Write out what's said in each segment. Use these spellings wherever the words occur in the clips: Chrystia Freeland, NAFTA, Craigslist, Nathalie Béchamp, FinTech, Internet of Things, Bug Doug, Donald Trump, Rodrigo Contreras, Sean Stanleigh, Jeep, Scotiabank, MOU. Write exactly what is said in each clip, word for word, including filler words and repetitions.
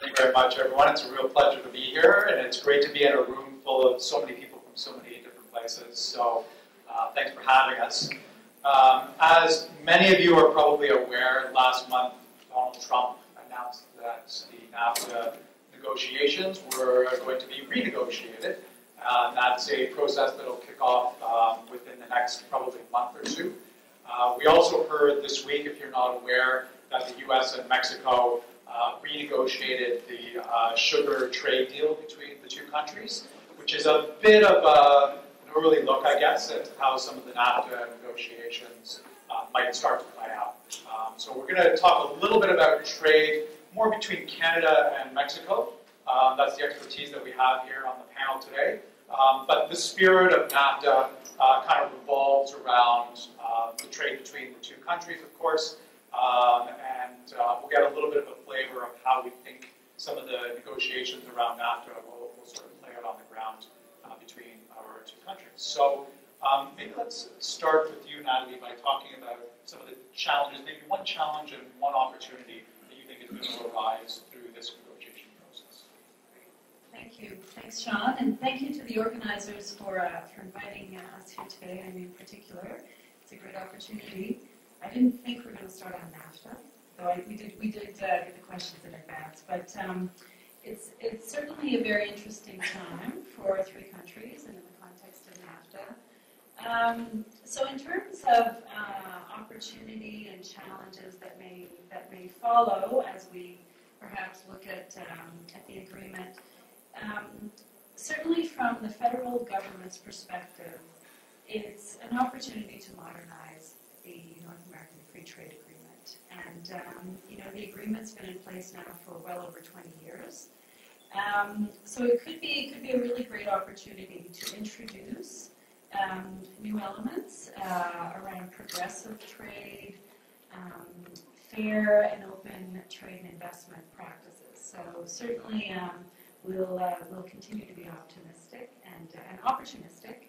Thank you very much, everyone. It's a real pleasure to be here, and it's great to be in a room full of so many people from so many different places. So uh, thanks for having us. Um, as many of you are probably aware, last month Donald Trump announced that the NAFTA negotiations were going to be renegotiated. Uh, that's a process that will kick off um, within the next probably month or two. Uh, we also heard this week, if you're not aware, that the U S and Mexico uh, renegotiated the uh, sugar trade deal between the two countries, which is a bit of a, an early look, I guess, at how some of the NAFTA negotiations uh, might start to play out. Um, so we're going to talk a little bit about trade, more between Canada and Mexico. Um, that's the expertise that we have here on the panel today. Um, but the spirit of NAFTA uh, kind of revolves around uh, the trade between the two countries, of course, um, and uh, we'll get a little bit of a flavor of how we think some of the negotiations around NAFTA will, will sort of play out on the ground uh, between our two countries. So um, maybe let's start with you, Natalie, by talking about some of the challenges, maybe one challenge and one opportunity that you think is going to arise through this negotiation process. Thank you. Thanks, Sean, and thank you to the organizers for, uh, for inviting uh, us here today, I mean, in particular. It's a great opportunity. I didn't think we were going to start on NAFTA, though I, we did, we did uh, get the questions in advance, but um, it's, it's certainly a very interesting time for three countries and in the context of NAFTA. Um, so in terms of uh, opportunity and challenges that may, that may follow as we perhaps look at, um, at the agreement, Um, certainly from the federal government's perspective, it's an opportunity to modernize the North American Free Trade Agreement. And, um, you know, the agreement's been in place now for well over twenty years. Um, so it could be, it could be a really great opportunity to introduce um, new elements uh, around progressive trade, um, fair and open trade and investment practices. So certainly, um, We'll, uh, we'll continue to be optimistic and, uh, and opportunistic.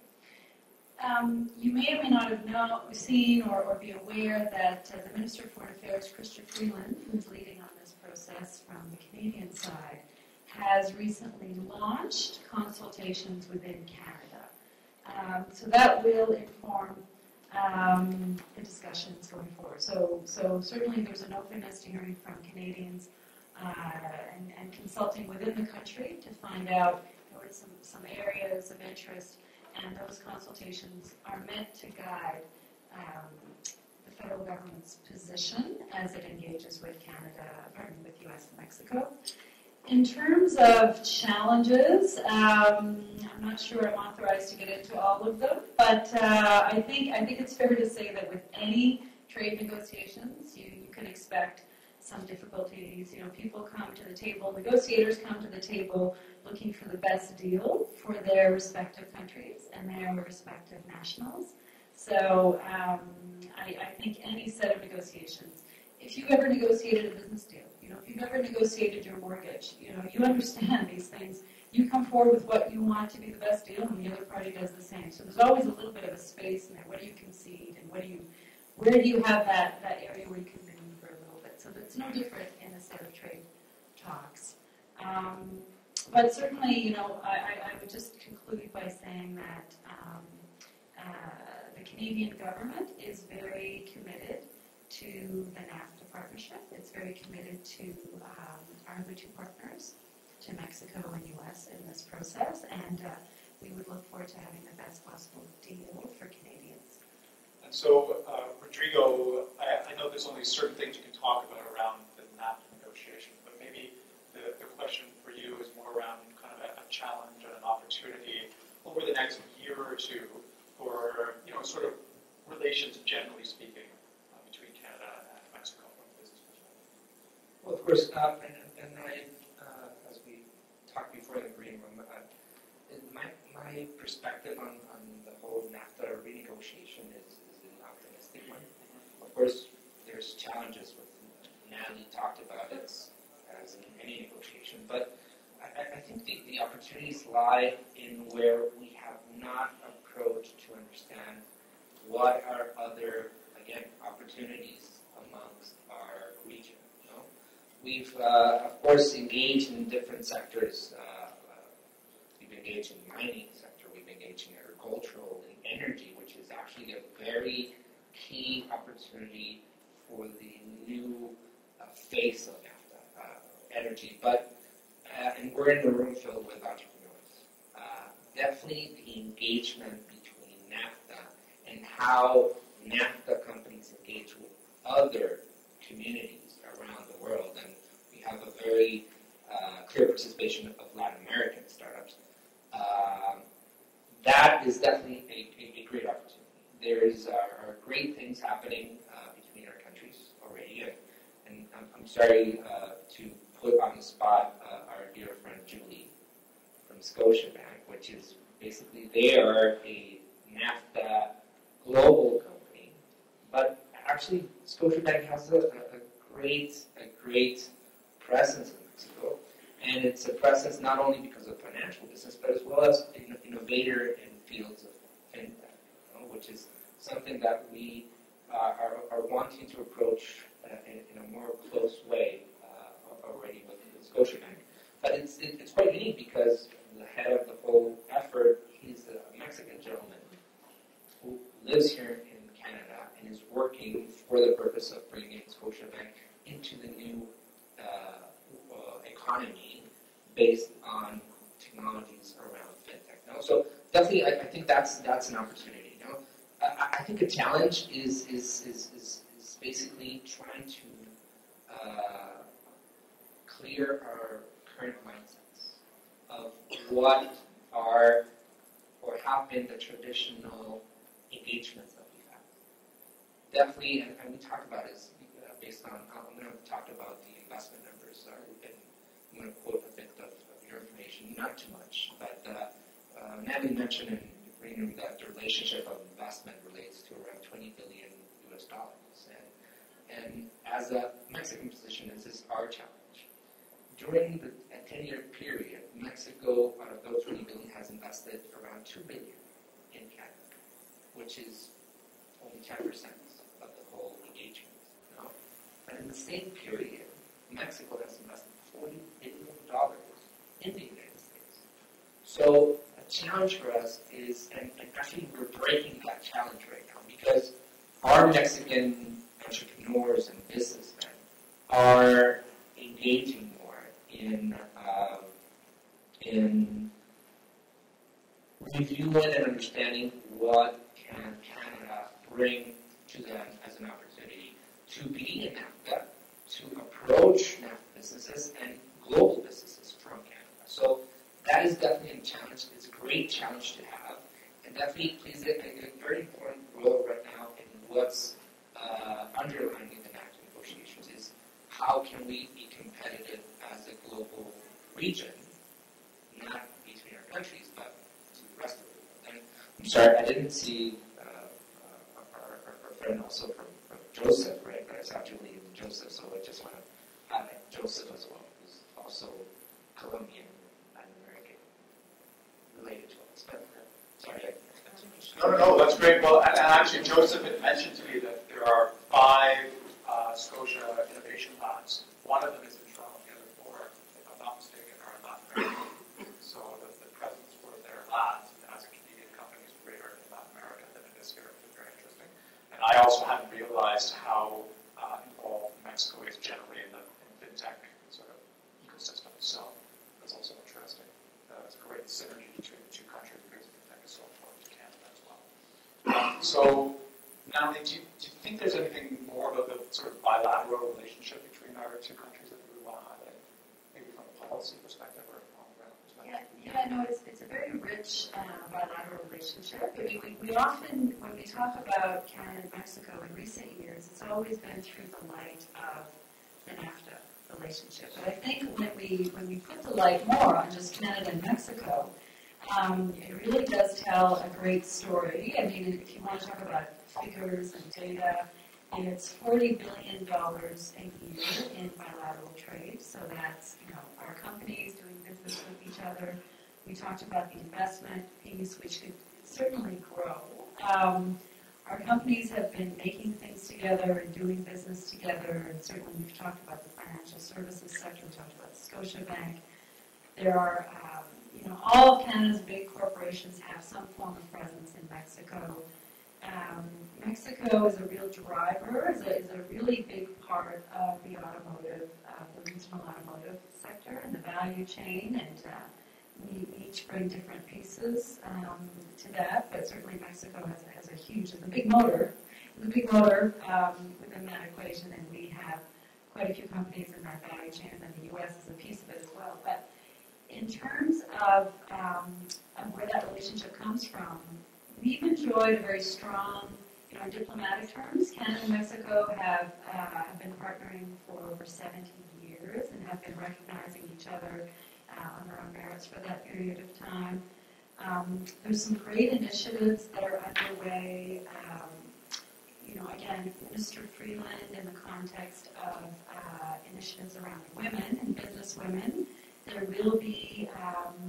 Um, you may or may not have know, seen or, or be aware that uh, the Minister of Foreign Affairs, Chrystia Freeland, who's leading on this process from the Canadian side, has recently launched consultations within Canada. Um, so that will inform um, the discussions going forward. So, so certainly there's an openness to hearing from Canadians Uh, and, and consulting within the country to find out there were some, some areas of interest, and those consultations are meant to guide um, the federal government's position as it engages with Canada, pardon, with U S and Mexico. In terms of challenges, um, I'm not sure I'm authorized to get into all of them, but uh, I think I think it's fair to say that with any trade negotiations, you, you can expect some difficulties. You know, people come to the table, negotiators come to the table looking for the best deal for their respective countries and their respective nationals. So um, I, I think any set of negotiations, if you've ever negotiated a business deal, you know, if you've ever negotiated your mortgage, you know, you understand these things. You come forward with what you want to be the best deal, and the other party does the same. So there's always a little bit of a space in there. What do you concede, and what do you, where do you have that, that area where you can? So it's no different in a set of trade talks. Um, but certainly, you know, I, I, I would just conclude by saying that um, uh, the Canadian government is very committed to the NAFTA partnership. It's very committed to um, our other two partners, to Mexico and U S in this process. And uh, we would look forward to having the best possible deal for Canadians. And so, uh, Rodrigo, I, I know there's only certain things you can talk about around the NAFTA negotiations, but maybe the, the question for you is more around kind of a, a challenge and an opportunity over the next year or two for, you know, sort of relations, generally speaking, uh, between Canada and Mexico from a business perspective. Well, of course, uh, and, and I, uh, as we talked before in the green room, uh, my, my perspective on, on the whole NAFTA renegotiation is of course, there's challenges with Natalie talked about it as in any negotiation, but I, I think the, the opportunities lie in where we have not approached to understand what are other, again, opportunities amongst our region. You know? We've, uh, of course, engaged in different sectors. Uh, we've engaged in the mining sector, we've engaged in agricultural and energy, which is actually a very key opportunity for the new uh, face of NAFTA, uh, energy. But, uh, and we're in a room filled with entrepreneurs. Uh, definitely the engagement between NAFTA and how NAFTA companies engage with other communities around the world, and we have a very uh, clear participation of Latin American startups. Um, that is definitely a, a great opportunity. There's uh, are great things happening uh, between our countries already, and, and I'm, I'm sorry uh, to put on the spot uh, our dear friend Julie from Scotiabank, which is basically, they are a NAFTA global company, but actually Scotiabank has a, a Great, a great presence in Mexico, and it's a presence not only because of financial business, but as well as in, innovator in fields of FinTech, you know, which is something that we uh, are, are wanting to approach uh, in, in a more close way uh, already with Scotiabank. But it's it, it's quite unique because the head of the whole effort, he's a Mexican gentleman who lives here in Canada and is working for the purpose of bringing Scotiabank into the new uh, uh, economy based on technologies around FinTech. No? So definitely, I, I think that's that's an opportunity. You know? uh, I think a challenge is is, is, is, is basically trying to uh, clear our current mindsets of what are or have been the traditional engagements that we've had. Definitely, and, and we talk about is uh, based on, I'm going to talk about the investment numbers, uh, and I'm going to quote a bit of, of your information, not too much, but uh, uh, Natalie mentioned in the green room that the relationship of investment relates to around twenty billion U S dollars, and, and as a Mexican position, this is our challenge. During the ten-year period, Mexico, out of those twenty billion, has invested around two billion in Canada, which is only ten percent of the whole engagement. You know? But in the same period, Mexico has invested forty billion dollars in the United States. So a challenge for us is, and, and actually we're breaking that challenge right now, because our Mexican entrepreneurs and businessmen are engaging more in uh, in reviewing and understanding what can Canada bring to them as an opportunity to be in NAFTA, to approach NAFTA businesses and global businesses from Canada. So that is definitely a challenge. It's a great challenge to have, and definitely plays a, a very important role right now in what's uh, underlying the NAFTA negotiations is how can we be competitive as a global region, not between our countries, but to the rest of the world. And I'm sorry, I didn't see uh, uh, our, our friend also from, from Joseph, right? But I saw Julie and Joseph, so I just want to highlight Joseph as well, who's also Colombian and American, related to us. But uh, sorry, I spent too much time. No, no, no, that's great. Well, and actually, Joseph had mentioned to me that there are five uh, Scotia innovation labs. One of them is in Toronto, the other four, if I'm not mistaken, are in Latin America. So the, the presence for their labs. I also hadn't realized how uh, involved Mexico is generally in the in FinTech sort of ecosystem itself. That's also interesting. Uh, it's a great synergy between the two countries because FinTech is so important to Canada as well. Um, so, Natalie, do you, do you think there's anything more about the sort of bilateral relationship between our two countries that we want to highlight, maybe from a policy perspective or from a perspective? Yeah, yeah, no, it's, it's a very rich uh, bilateral relationship. I mean, we, we often, when we talk about Canada and Mexico in recent years, it's always been through the light of the NAFTA relationship. But I think when we when we put the light more on just Canada and Mexico, um, it really does tell a great story. I mean, if you want to talk about figures and data, and it's forty billion dollars a year in bilateral trade. So that's, you know, our companies doing business with each other. We talked about the investment piece, which could certainly grow. Um, our companies have been making things together and doing business together, and certainly we've talked about the financial services sector, we've talked about Scotiabank. There are, um, you know, all of Canada's big corporations have some form of presence in Mexico. Um, Mexico is a real driver, is a, is a really big part of the automotive, uh, the regional automotive sector and the value chain, and uh, we each bring different pieces um, to that, but certainly Mexico has, has a huge, and the big motor, the big motor um, within that equation, and we have quite a few companies in our value chain, and the U S is a piece of it as well. But in terms of, um, of where that relationship comes from, we've enjoyed a very strong, you know, in diplomatic terms, Canada and Mexico have, uh, have been partnering for over seventy years and have been recognizing each other Uh, on our own merits for that period of time. Um, there's some great initiatives that are underway. Um, you know, again, Mister Freeland, in the context of uh, initiatives around women and business women, there will be, um,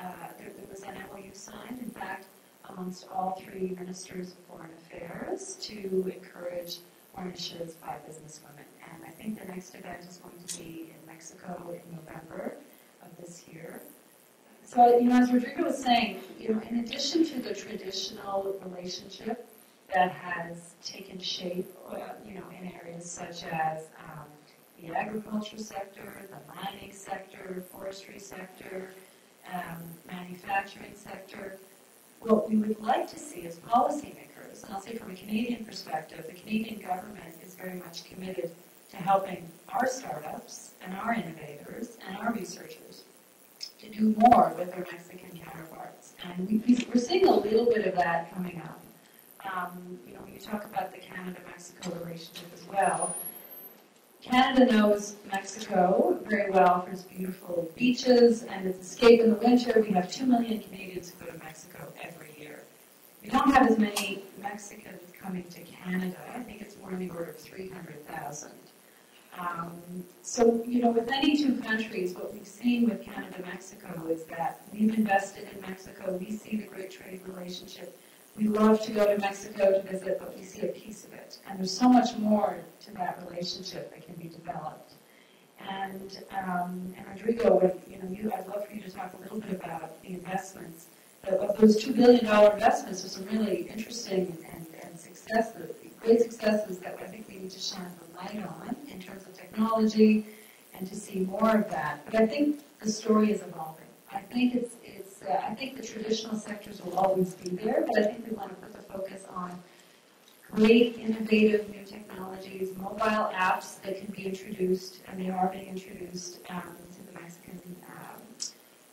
uh, there, there was an M O U signed, in fact, amongst all three ministers of foreign affairs to encourage more initiatives by business women. And I think the next event is going to be in Mexico in November of this year. So, you know, as Rodrigo was saying, you know, in addition to the traditional relationship that has taken shape, uh, you know, in areas such as um, the agriculture sector, the mining sector, forestry sector, um, manufacturing sector, what we would like to see as policymakers, and I'll say from a Canadian perspective, the Canadian government is very much committed to helping our startups and our innovators and our researchers to do more with their Mexican counterparts. And we, we're seeing a little bit of that coming up. Um, you know, when you talk about the Canada-Mexico relationship as well, Canada knows Mexico very well for its beautiful beaches and its escape in the winter. We have two million Canadians who go to Mexico every year. We don't have as many Mexicans coming to Canada. I think it's more in the order of three hundred thousand. Um, so, you know, with any two countries, what we've seen with Canada-Mexico is that we've invested in Mexico, we see the great trade relationship, we love to go to Mexico to visit, but we see a piece of it. And there's so much more to that relationship that can be developed. And, um, and Rodrigo, would, you know, you, I'd love for you to talk a little bit about the investments. But of those two billion dollar investments, there's some really interesting and, and successes, great successes that I think we need to shine the light on in terms of technology and to see more of that. But I think the story is evolving. I think it's, it's uh, I think the traditional sectors will always be there, but I think we want to put the focus on great, innovative new technologies, mobile apps that can be introduced, and they are being introduced um, to the Mexican um,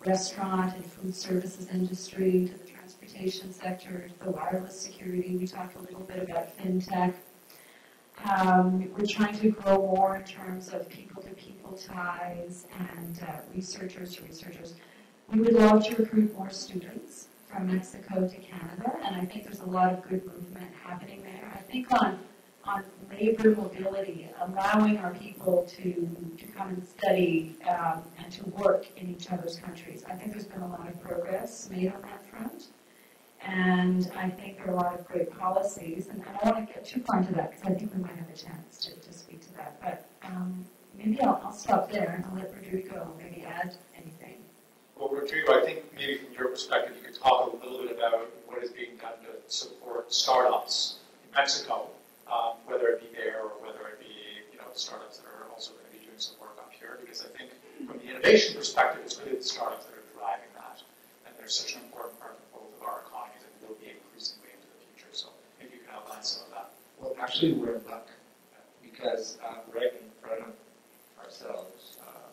restaurant and food services industry, to the transportation sector, to the wireless security. We talked a little bit about FinTech. Um, we're trying to grow more in terms of people-to-people ties and uh, researchers to researchers. We would love to recruit more students from Mexico to Canada, and I think there's a lot of good movement happening there. I think on, on labor mobility, allowing our people to, to come and study um, and to work in each other's countries. I think there's been a lot of progress made on that front. And I think there are a lot of great policies, and I don't want to get too far into that because I think we might have a chance to, to speak to that. But um, maybe I'll, I'll stop there and I'll let Rodrigo maybe add anything. Well, Rodrigo, I think maybe from your perspective, you could talk a little bit about what is being done to support startups in Mexico, um, whether it be there or whether it be, you know, startups that are also going to be doing some work up here. Because I think from the innovation perspective, it's really the startups that are driving that, and they're such an important part of both of our economy. Well, actually, we're in luck because uh, right in front of ourselves, uh,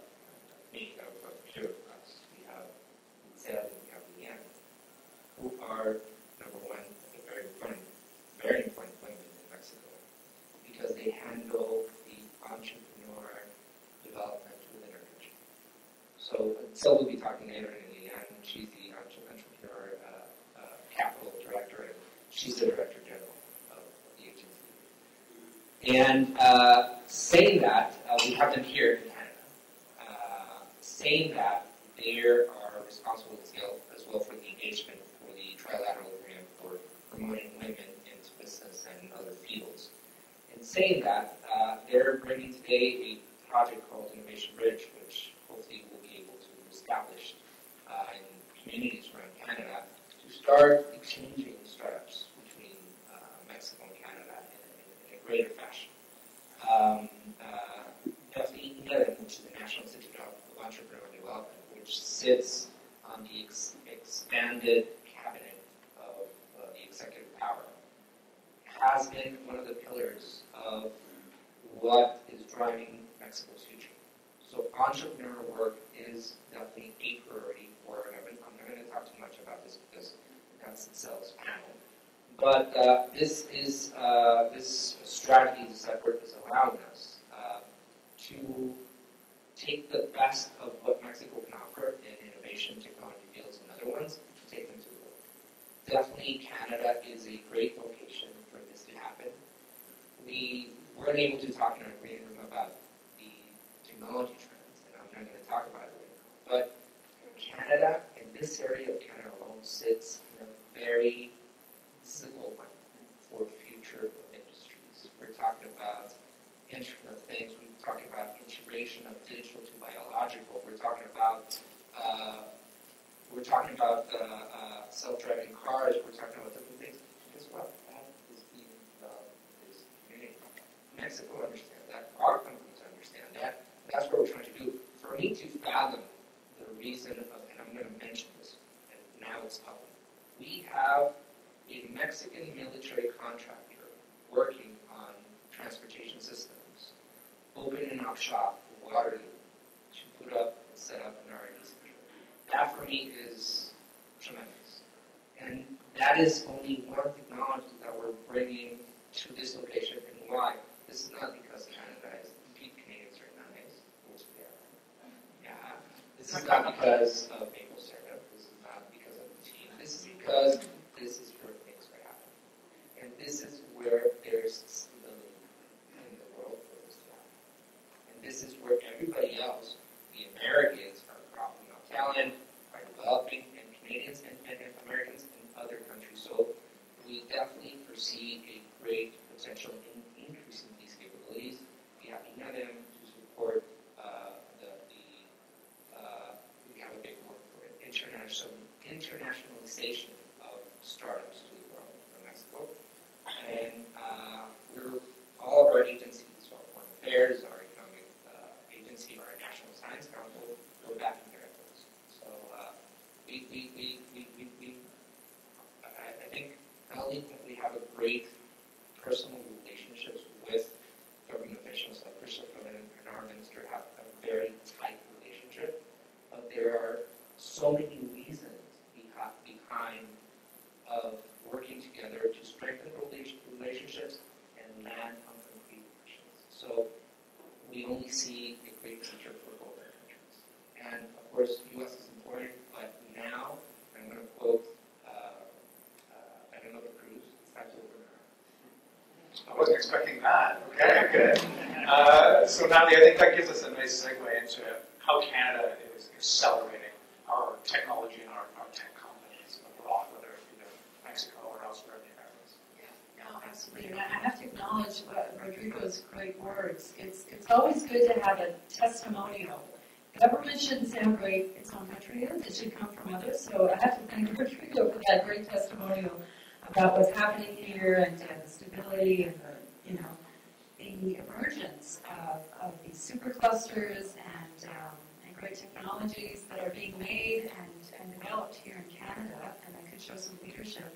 me, of the two of us, we have Sal and we have Leanne, who are, number one, the very important, very important women in Mexico because they handle the entrepreneur development within our country. So, Sal will be talking later, and Leanne, she's the entrepreneur uh, uh, capital director, and she's the director general. And uh, saying that, uh, we have them here in Canada, uh, saying that they are responsible as well, as well for the engagement for the trilateral agreement for promoting women into business saying that, uh, they're bringing today a project called Innovation Bridge, which hopefully we'll be able to establish uh, in communities around Canada to start exchanging startups between uh, Mexico and Canada in a, in a greater fashion. Um, uh, N A F T A, which is the National Institute of Entrepreneurial Development, which sits on the ex expanded cabinet of uh, the executive power, has been one of the pillars of what is driving Mexico's future. So entrepreneurial work is definitely a priority for, and I'm not going to talk too much about this because that's itself panel. But uh, this is uh, this strategy, this effort is allowing us uh, to take the best of what Mexico can offer in innovation, technology fields, and other ones, to take them to the world. Definitely, Canada is a great location for this to happen. We weren't able to talk in our green room about the technology trends, and I'm not going to talk about it right now. But Canada, in this area of Canada alone, sits in a very single one for future of industries. We're talking about Internet of Things, we're talking about integration of digital to biological, we're talking about uh, we're talking about uh, uh, self-driving cars, we're talking about different things. Guess what? That is being developed in this community. Mexico understands that. Our companies understand that. That's what we're trying to do. For me to fathom the reason of, and I'm going to mention this, and now it's public. We have a Mexican military contractor working on transportation systems, opening up shop in Waterloo to put up and set up an R and D center. That for me is tremendous. And that is only one technology that we're bringing to this location, and why. This is not because Canada is, Canadians are nice, which they are. Yeah. This is not because of maple syrup. This is not because of the team. This is because this is where things are happening. And this is where there's stability in the world for this to happen. And this is where everybody else, the Americans, are propping up talent, are developing, and Canadians and, and, and Americans in other countries. So we definitely foresee a great potential in increasing these capabilities. We have none of them to support uh, the, the uh, we have a big word for it, international, internationalization of startups to the world from Mexico. And uh, we're all of our agencies, our foreign affairs, our economic uh, agency, our National Science Council, we're backing their efforts. So uh, we, we, we, we, we, we I, I think not only can we have a great personal relationships with government officials like Chrystia Freeland and our minister have a very tight relationship, but there are so many reasons behind of working together to strengthen relationships and land on concrete actions. So we only see a great future for both our countries. And of course, the U S is important, but now I'm going to quote, uh, uh, I don't know the cruise, it's absolutely I wasn't expecting that. Okay, good. Uh, so Natalie, I think that gives us a nice segue into how Canada is accelerating our technology and our, our tech companies abroad, whether it be in Mexico or elsewhere in the Americas. Yeah, no, absolutely. And I have to acknowledge what Rodrigo's great words. It's it's always good to have a testimonial. Government shouldn't sound great its own country is. It should come from others. So I have to thank Rodrigo for that great testimonial about what's happening here and, and the stability and the, you know, the emergence of, of these super clusters and um, great technologies that are being made and, and developed here in Canada, and that could show some leadership,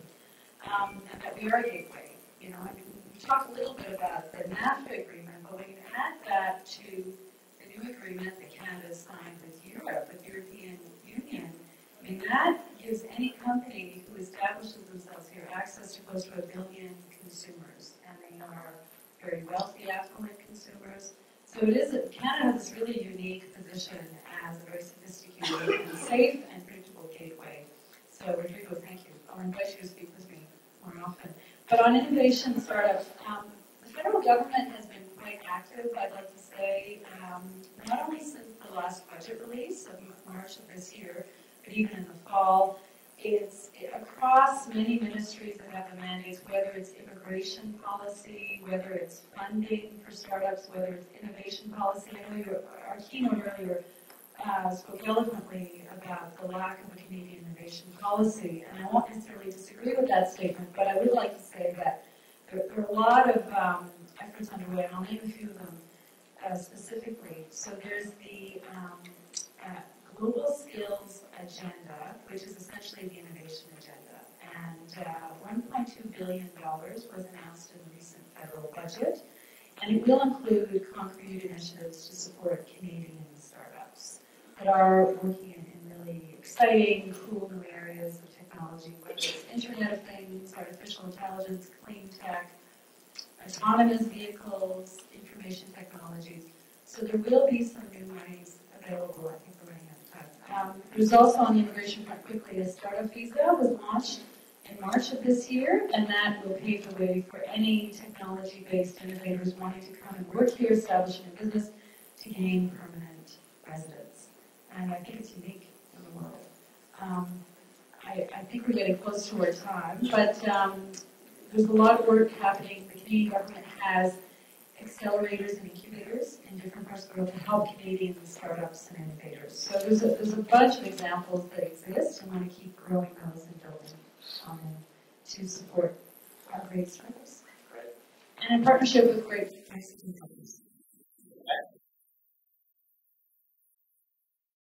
um, and that we are a gateway. You know, I mean, we talked a little bit about the NAFTA agreement, but when you add that to the new agreement that Canada signed with Europe, with the European Union, I mean, that gives any company who establishes themselves here access to close to a million consumers, and they are very wealthy, affluent consumers. So it is, Canada has this really unique position as a very sophisticated and safe and predictable gateway. So Rodrigo, thank you. I'll invite you to speak with me more often. But on innovation startups, um, the federal government has been quite active, I'd like to say, um, not only since the last budget release of March of this year, but even in the fall, is across many ministries that have the mandates, whether it's immigration policy, whether it's funding for startups, whether it's innovation policy. I know your, our keynote earlier uh, spoke eloquently about the lack of a Canadian innovation policy, and I won't necessarily disagree with that statement, but I would like to say that there, there are a lot of um, efforts underway, and I'll name a few of them uh, specifically. So there's the um, uh, Global Skills Agenda, which is essentially the innovation agenda, and uh, one point two billion dollars was announced in the recent federal budget, and it will include concrete initiatives to support Canadian startups that are working in, in really exciting, cool new areas of technology, whether it's Internet of Things, artificial intelligence, clean tech, autonomous vehicles, information technologies. So there will be some new monies available, I think. Um, there's also on the immigration front quickly, a startup visa was launched in March of this year, and that will pave the way for any technology-based innovators wanting to come and work here, establishing a business, to gain permanent residence. And I think it's unique in the world. Um, I, I think we're getting close to our time, but um, there's a lot of work happening. The Canadian government has accelerators and incubators in different parts of the world to help Canadian startups and innovators. So there's a, there's a bunch of examples that exist, and I want to keep growing those and building on them to support our great startups. And in partnership with great places.